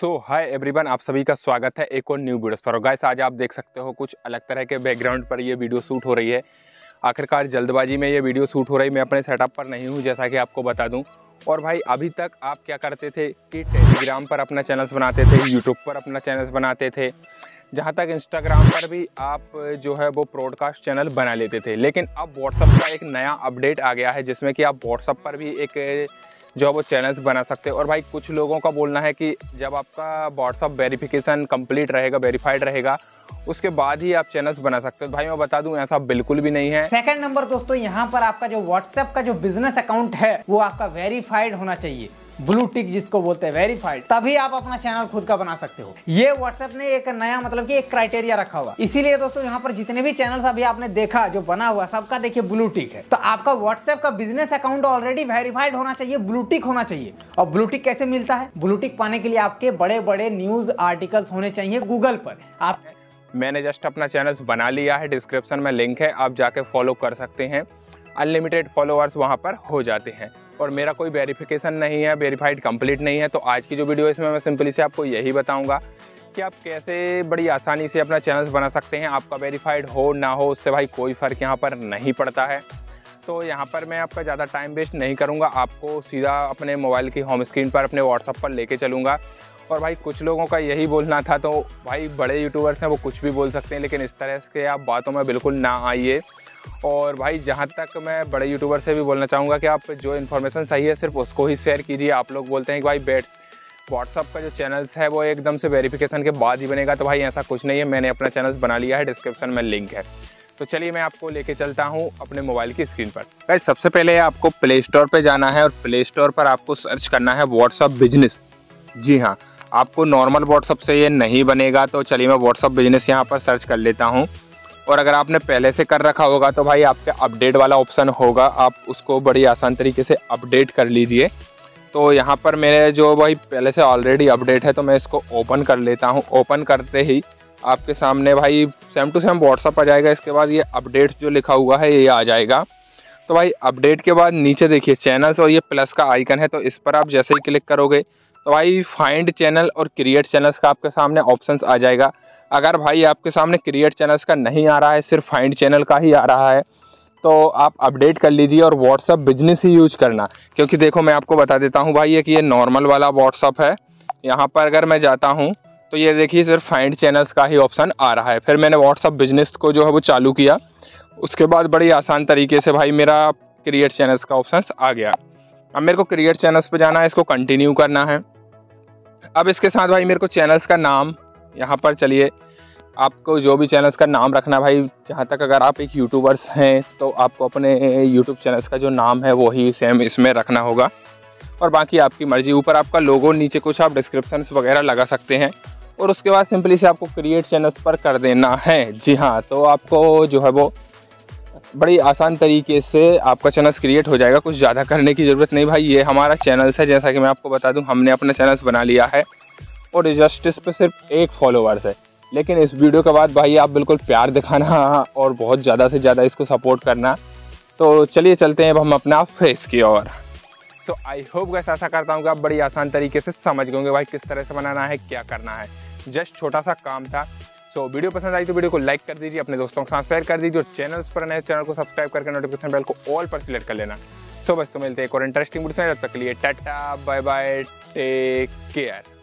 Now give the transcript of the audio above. सो hi everyone, आप सभी का स्वागत है एक और न्यू वीडियोस पर। और गाइस आज आप देख सकते हो कुछ अलग तरह के बैकग्राउंड पर ये वीडियो शूट हो रही है। आखिरकार जल्दबाजी में ये वीडियो शूट हो रही, मैं अपने सेटअप पर नहीं हूँ जैसा कि आपको बता दूँ। और भाई अभी तक आप क्या करते थे कि टेलीग्राम पर अपना चैनल्स बनाते थे, यूट्यूब पर अपना चैनल्स बनाते थे, जहाँ तक इंस्टाग्राम पर भी आप जो है वो ब्रॉडकास्ट चैनल बना लेते थे। लेकिन अब व्हाट्सअप का एक नया अपडेट आ गया है जिसमें कि आप व्हाट्सअप पर भी एक जो वो चैनल्स बना सकते हैं। और भाई कुछ लोगों का बोलना है कि जब आपका व्हाट्सअप वेरिफिकेशन कंप्लीट रहेगा, वेरीफाइड रहेगा, उसके बाद ही आप चैनल्स बना सकते हो। भाई मैं बता दूं ऐसा बिल्कुल भी नहीं है। सेकंड नंबर दोस्तों, यहाँ पर आपका जो व्हाट्सएप का जो बिजनेस अकाउंट है वो आपका वेरीफाइड होना चाहिए, ब्लू टिक जिसको बोलते हैं, वेरीफाइड, तभी आप अपना चैनल खुद का बना सकते हो। ये व्हाट्सएप ने एक नया मतलब कि एक क्राइटेरिया रखा हुआ, इसीलिए दोस्तों यहाँ पर जितने भी चैनल्स अभी आपने देखा जो बना हुआ सबका देखिए ब्लू टिक है। तो आपका व्हाट्सएप का बिजनेस अकाउंट ऑलरेडी वेरीफाइड होना चाहिए, ब्लू टिक होना चाहिए। और ब्लू टिक कैसे मिलता है? ब्लू टिक पाने के लिए आपके बड़े बड़े न्यूज आर्टिकल्स होने चाहिए गूगल पर। आप मैंने जस्ट अपना चैनल्स बना लिया है, डिस्क्रिप्शन में लिंक है, आप जाके फॉलो कर सकते हैं। अनलिमिटेड फॉलोअर्स वहाँ पर हो जाते हैं। और मेरा कोई वेरिफिकेशन नहीं है, वेरीफाइड कंप्लीट नहीं है। तो आज की जो वीडियो है इसमें मैं सिंपली से आपको यही बताऊंगा कि आप कैसे बड़ी आसानी से अपना चैनल्स बना सकते हैं। आपका वेरीफाइड हो ना हो उससे भाई कोई फ़र्क यहाँ पर नहीं पड़ता है। तो यहाँ पर मैं आपका ज़्यादा टाइम वेस्ट नहीं करूँगा, आपको सीधा अपने मोबाइल की होम स्क्रीन पर अपने व्हाट्सअप पर लेके चलूँगा। और भाई कुछ लोगों का यही बोलना था, तो भाई बड़े यूट्यूबर्स हैं वो कुछ भी बोल सकते हैं, लेकिन इस तरह से आप बातों में बिल्कुल ना आइए। और भाई जहाँ तक मैं बड़े यूट्यूबर से भी बोलना चाहूँगा कि आप जो इन्फॉर्मेशन सही है सिर्फ उसको ही शेयर कीजिए। आप लोग बोलते हैं कि भाई व्हाट्सअप का जो चैनल्स है वो एकदम से वेरिफिकेशन के बाद ही बनेगा, तो भाई ऐसा कुछ नहीं है। मैंने अपना चैनल्स बना लिया है, डिस्क्रिप्शन में लिंक है। तो चलिए मैं आपको लेके चलता हूँ अपने मोबाइल की स्क्रीन पर। भाई सबसे पहले आपको प्ले स्टोर पर जाना है और प्ले स्टोर पर आपको सर्च करना है व्हाट्सअप बिजनेस। जी हाँ, आपको नॉर्मल व्हाट्सअप से ये नहीं बनेगा। तो चलिए मैं व्हाट्सअप बिजनेस यहाँ पर सर्च कर लेता हूँ। और अगर आपने पहले से कर रखा होगा तो भाई आपके अपडेट वाला ऑप्शन होगा, आप उसको बड़ी आसान तरीके से अपडेट कर लीजिए। तो यहाँ पर मेरे जो भाई पहले से ऑलरेडी अपडेट है तो मैं इसको ओपन कर लेता हूँ। ओपन करते ही आपके सामने भाई सेम टू सेम व्हाट्सअप आ जाएगा। इसके बाद ये अपडेट्स जो लिखा हुआ है ये आ जाएगा। तो भाई अपडेट के बाद नीचे देखिए चैनल्स और ये प्लस का आइकन है, तो इस पर आप जैसे ही क्लिक करोगे तो भाई फाइंड चैनल और क्रिएट चैनल्स का आपके सामने ऑप्शंस आ जाएगा। अगर भाई आपके सामने क्रिएट चैनल्स का नहीं आ रहा है, सिर्फ फाइंड चैनल का ही आ रहा है, तो आप अपडेट कर लीजिए और व्हाट्सअप बिजनेस ही यूज करना। क्योंकि देखो मैं आपको बता देता हूँ भाई, एक ये नॉर्मल वाला व्हाट्सअप है, यहाँ पर अगर मैं जाता हूँ तो ये देखिए सिर्फ फाइंड चैनल्स का ही ऑप्शन आ रहा है। फिर मैंने व्हाट्सअप बिजनेस को जो है वो चालू किया, उसके बाद बड़ी आसान तरीके से भाई मेरा क्रिएट चैनल्स का ऑप्शन आ गया। अब मेरे को क्रिएट चैनल्स पर जाना है, इसको कंटिन्यू करना है। अब इसके साथ भाई मेरे को चैनल्स का नाम यहाँ पर, चलिए आपको जो भी चैनल्स का नाम रखना भाई, जहाँ तक अगर आप एक यूट्यूबर्स हैं तो आपको अपने यूट्यूब चैनल्स का जो नाम है वो ही सेम इसमें रखना होगा। और बाकी आपकी मर्ज़ी, ऊपर आपका लोगो, नीचे कुछ आप डिस्क्रिप्शंस वगैरह लगा सकते हैं। और उसके बाद सिंपली से आपको क्रिएट चैनल्स पर कर देना है। जी हाँ, तो आपको जो है वो बड़ी आसान तरीके से आपका चैनल्स क्रिएट हो जाएगा, कुछ ज़्यादा करने की ज़रूरत नहीं। भाई ये हमारा चैनल्स है, जैसा कि मैं आपको बता दूँ हमने अपना चैनल्स बना लिया है और जस्टिस पे सिर्फ एक फॉलोवर्स है। लेकिन इस वीडियो के बाद भाई आप बिल्कुल प्यार दिखाना और बहुत ज़्यादा से ज़्यादा इसको सपोर्ट करना। तो चलिए चलते हैं अब हम अपना फेस की ओर। तो आई होप गाइस ऐसा करता हूँ कि आप बड़ी आसान तरीके से समझ गए होंगे भाई किस तरह से बनाना है, क्या करना है, जस्ट छोटा सा काम था। तो वीडियो पसंद आई तो वीडियो को लाइक कर दीजिए, अपने दोस्तों के साथ शेयर कर दीजिए और चैनल्स पर नए चैनल को सब्सक्राइब करके नोटिफिकेशन बेल को ऑल पर सिलेक्ट कर लेना। सो बस तो मिलते हैं एक और इंटरेस्टिंग वीडियो से, तब तक के लिए tata bye bye, take care.